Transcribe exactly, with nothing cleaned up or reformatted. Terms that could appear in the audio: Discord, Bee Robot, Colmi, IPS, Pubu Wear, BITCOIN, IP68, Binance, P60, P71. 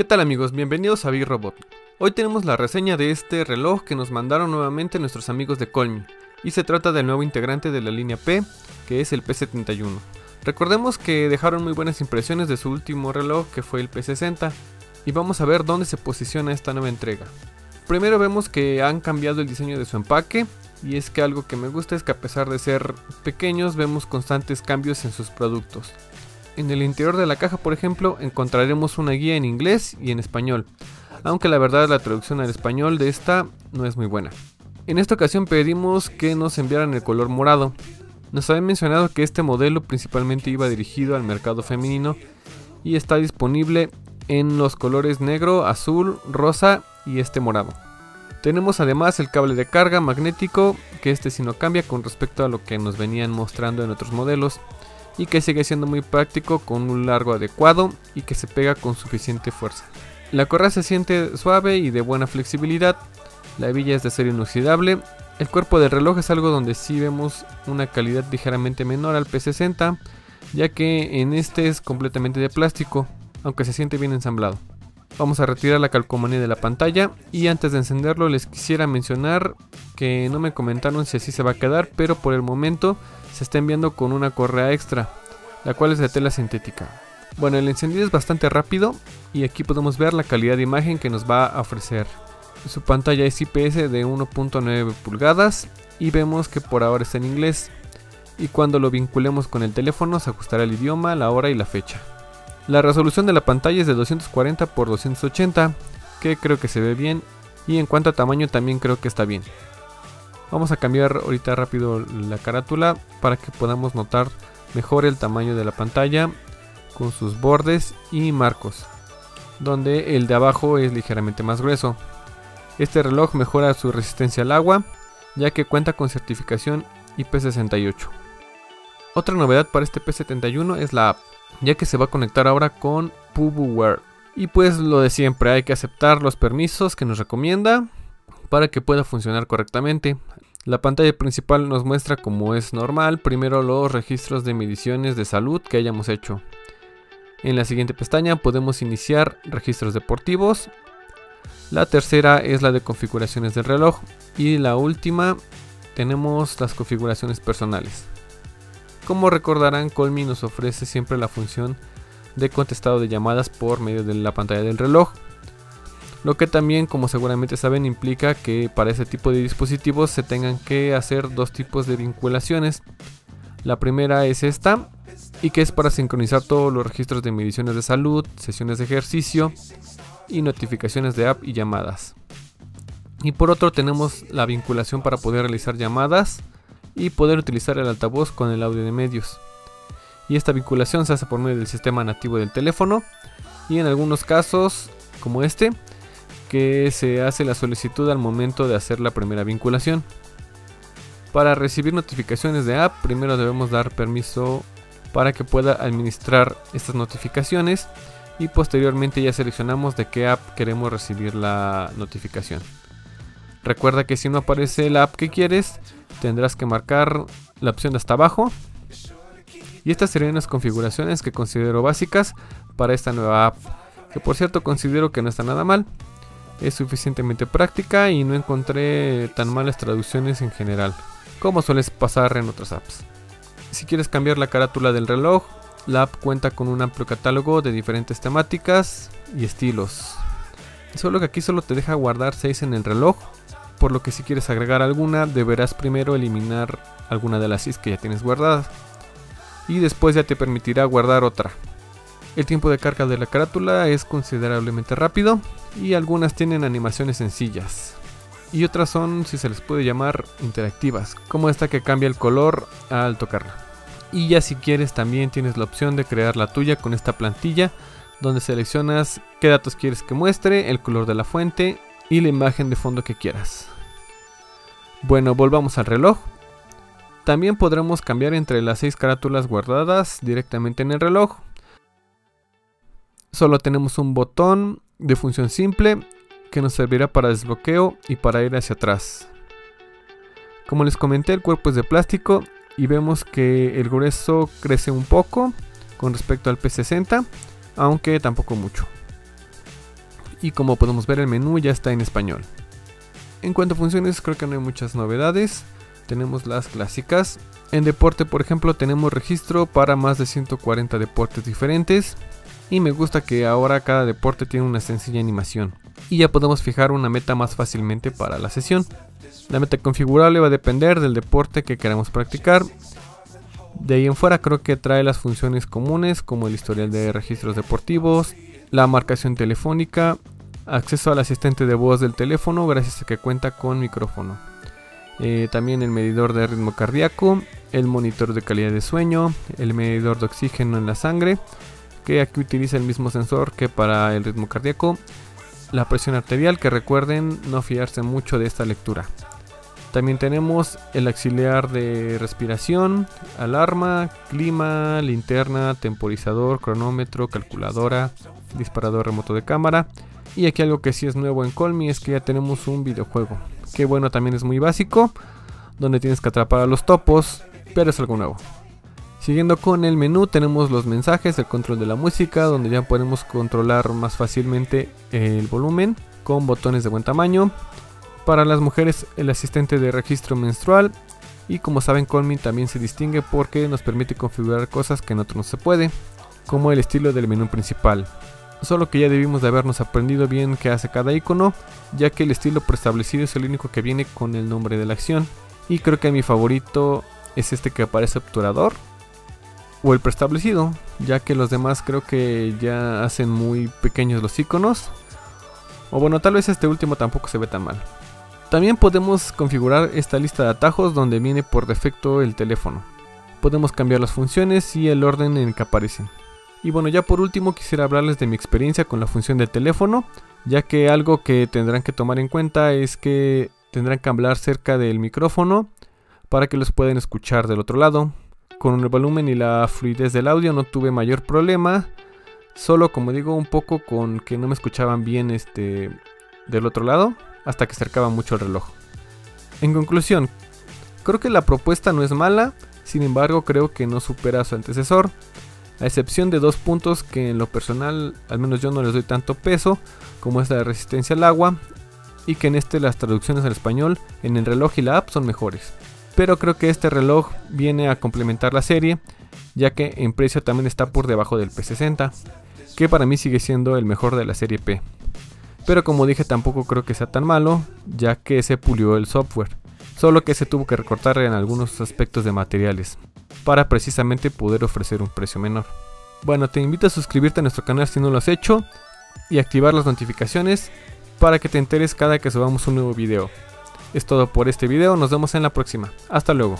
¿Qué tal amigos? Bienvenidos a Bee Robot. Hoy tenemos la reseña de este reloj que nos mandaron nuevamente nuestros amigos de Colmi, y se trata del nuevo integrante de la línea P, que es el P setenta y uno. Recordemos que dejaron muy buenas impresiones de su último reloj, que fue el P sesenta, y vamos a ver dónde se posiciona esta nueva entrega. Primero vemos que han cambiado el diseño de su empaque, y es que algo que me gusta es que a pesar de ser pequeños vemos constantes cambios en sus productos. En el interior de la caja, por ejemplo, encontraremos una guía en inglés y en español, aunque la verdad la traducción al español de esta no es muy buena. En esta ocasión pedimos que nos enviaran el color morado. Nos habían mencionado que este modelo principalmente iba dirigido al mercado femenino y está disponible en los colores negro, azul, rosa y este morado. Tenemos además el cable de carga magnético, que este sí no cambia con respecto a lo que nos venían mostrando en otros modelos, y que sigue siendo muy práctico, con un largo adecuado y que se pega con suficiente fuerza. La correa se siente suave y de buena flexibilidad, la hebilla es de acero inoxidable, el cuerpo del reloj es algo donde sí vemos una calidad ligeramente menor al P sesenta, ya que en este es completamente de plástico, aunque se siente bien ensamblado. Vamos a retirar la calcomanía de la pantalla, y antes de encenderlo les quisiera mencionar que no me comentaron si así se va a quedar, pero por el momento se está enviando con una correa extra, la cual es de tela sintética. Bueno, el encendido es bastante rápido y aquí podemos ver la calidad de imagen que nos va a ofrecer. Su pantalla es I P S de uno punto nueve pulgadas y vemos que por ahora está en inglés, y cuando lo vinculemos con el teléfono se ajustará el idioma, la hora y la fecha. La resolución de la pantalla es de doscientos cuarenta por doscientos ochenta, que creo que se ve bien, y en cuanto a tamaño también creo que está bien. Vamos a cambiar ahorita rápido la carátula para que podamos notar mejor el tamaño de la pantalla con sus bordes y marcos, donde el de abajo es ligeramente más grueso. Este reloj mejora su resistencia al agua, ya que cuenta con certificación I P sesenta y ocho. Otra novedad para este P setenta y uno es la app, ya que se va a conectar ahora con Pubu Wear. Y pues lo de siempre, hay que aceptar los permisos que nos recomienda para que pueda funcionar correctamente. La pantalla principal nos muestra, como es normal, primero los registros de mediciones de salud que hayamos hecho. En la siguiente pestaña podemos iniciar registros deportivos. La tercera es la de configuraciones del reloj. Y la última tenemos las configuraciones personales. Como recordarán, Colmi nos ofrece siempre la función de contestado de llamadas por medio de la pantalla del reloj, lo que también, como seguramente saben, implica que para este tipo de dispositivos se tengan que hacer dos tipos de vinculaciones. La primera es esta, y que es para sincronizar todos los registros de mediciones de salud, sesiones de ejercicio y notificaciones de app y llamadas. Y por otro tenemos la vinculación para poder realizar llamadas y poder utilizar el altavoz con el audio de medios. Y esta vinculación se hace por medio del sistema nativo del teléfono, y en algunos casos como este, que se hace la solicitud al momento de hacer la primera vinculación. Para recibir notificaciones de app, primero debemos dar permiso para que pueda administrar estas notificaciones, y posteriormente ya seleccionamos de qué app queremos recibir la notificación. Recuerda que si no aparece la app que quieres, tendrás que marcar la opción de hasta abajo, y estas serían las configuraciones que considero básicas para esta nueva app, que por cierto considero que no está nada mal. Es suficientemente práctica y no encontré tan malas traducciones en general, como suele pasar en otras apps. Si quieres cambiar la carátula del reloj, la app cuenta con un amplio catálogo de diferentes temáticas y estilos. Solo que aquí solo te deja guardar seis en el reloj, por lo que si quieres agregar alguna, deberás primero eliminar alguna de las seis que ya tienes guardadas, y después ya te permitirá guardar otra. El tiempo de carga de la carátula es considerablemente rápido, y algunas tienen animaciones sencillas y otras son, si se les puede llamar, interactivas, como esta que cambia el color al tocarla. Y ya si quieres también tienes la opción de crear la tuya con esta plantilla, donde seleccionas qué datos quieres que muestre, el color de la fuente y la imagen de fondo que quieras. Bueno, volvamos al reloj. También podremos cambiar entre las seis carátulas guardadas directamente en el reloj. Solo tenemos un botón de función simple que nos servirá para desbloqueo y para ir hacia atrás. Como les comenté, el cuerpo es de plástico y vemos que el grueso crece un poco con respecto al P sesenta, aunque tampoco mucho. y como podemos ver el menú ya está en español. En cuanto a funciones, creo que no hay muchas novedades. Tenemos las clásicas. En deporte, por ejemplo, tenemos registro para más de ciento cuarenta deportes diferentes. Y me gusta que ahora cada deporte tiene una sencilla animación. Y ya podemos fijar una meta más fácilmente para la sesión. La meta configurable va a depender del deporte que queramos practicar. De ahí en fuera creo que trae las funciones comunes como el historial de registros deportivos, la marcación telefónica, acceso al asistente de voz del teléfono gracias a que cuenta con micrófono. Eh, también el medidor de ritmo cardíaco, el monitor de calidad de sueño, el medidor de oxígeno en la sangre, que aquí utiliza el mismo sensor que para el ritmo cardíaco, la presión arterial, que recuerden no fiarse mucho de esta lectura. También tenemos el auxiliar de respiración, alarma, clima, linterna, temporizador, cronómetro, calculadora, disparador remoto de cámara. Y aquí algo que sí es nuevo en Colmi es que ya tenemos un videojuego, que bueno, también es muy básico, donde tienes que atrapar a los topos, pero es algo nuevo. Siguiendo con el menú, tenemos los mensajes, el control de la música, donde ya podemos controlar más fácilmente el volumen con botones de buen tamaño. Para las mujeres, el asistente de registro menstrual, y como saben, Colmi también se distingue porque nos permite configurar cosas que en otros no se puede, como el estilo del menú principal, solo que ya debimos de habernos aprendido bien qué hace cada icono, ya que el estilo preestablecido es el único que viene con el nombre de la acción, y creo que mi favorito es este que aparece obturador, o el preestablecido, ya que los demás creo que ya hacen muy pequeños los iconos, o bueno, tal vez este último tampoco se ve tan mal. También podemos configurar esta lista de atajos donde viene por defecto el teléfono. Podemos cambiar las funciones y el orden en que aparecen. Y bueno, ya por último quisiera hablarles de mi experiencia con la función del teléfono, ya que algo que tendrán que tomar en cuenta es que tendrán que hablar cerca del micrófono para que los puedan escuchar del otro lado. Con el volumen y la fluidez del audio no tuve mayor problema, solo como digo un poco con que no me escuchaban bien este del otro lado, hasta que cercaba mucho el reloj. En conclusión, creo que la propuesta no es mala, sin embargo creo que no supera a su antecesor, a excepción de dos puntos que en lo personal al menos yo no les doy tanto peso, como es la de resistencia al agua, y que en este las traducciones al español en el reloj y la app son mejores. Pero creo que este reloj viene a complementar la serie, ya que en precio también está por debajo del P sesenta, que para mí sigue siendo el mejor de la serie P. Pero como dije tampoco creo que sea tan malo, ya que se pulió el software, solo que se tuvo que recortar en algunos aspectos de materiales, para precisamente poder ofrecer un precio menor. Bueno, te invito a suscribirte a nuestro canal si no lo has hecho, y activar las notificaciones para que te enteres cada que subamos un nuevo video. Es todo por este video, nos vemos en la próxima, hasta luego.